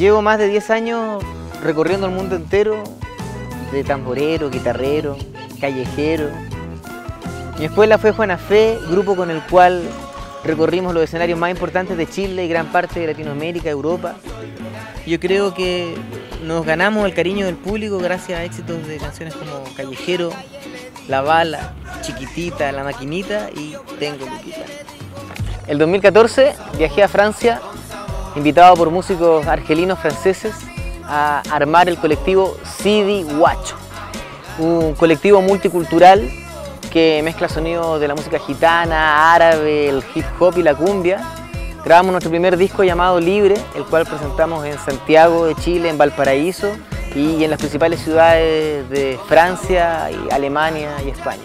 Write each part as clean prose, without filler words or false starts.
Llevo más de 10 años recorriendo el mundo entero, de tamborero, guitarrero, callejero. Mi escuela fue Juana Fe, grupo con el cual recorrimos los escenarios más importantes de Chile y gran parte de Latinoamérica, Europa. Yo creo que nos ganamos el cariño del público gracias a éxitos de canciones como Callejero, La Bala, Chiquitita, La Maquinita y Tengo Luquita. El 2014 viajé a Francia, invitado por músicos argelinos franceses, a armar el colectivo Sidi Huacho, un colectivo multicultural que mezcla sonidos de la música gitana, árabe, el hip hop y la cumbia. Grabamos nuestro primer disco llamado Libre, el cual presentamos en Santiago de Chile, en Valparaíso y en las principales ciudades de Francia, y Alemania y España.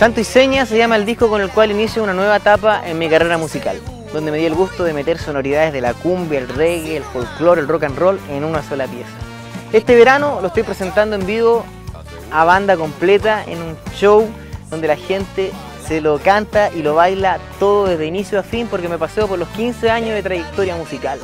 Santo y Seña se llama el disco con el cual inicio una nueva etapa en mi carrera musical, donde me di el gusto de meter sonoridades de la cumbia, el reggae, el folclore, el rock and roll en una sola pieza. Este verano lo estoy presentando en vivo a banda completa en un show donde la gente se lo canta y lo baila todo desde inicio a fin, porque me paseo por los 15 años de trayectoria musical.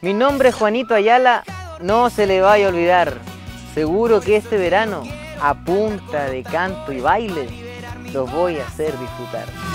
Mi nombre es Juanito Ayala, no se le vaya a olvidar. Seguro que este verano, a punta de canto y baile, los voy a hacer disfrutar.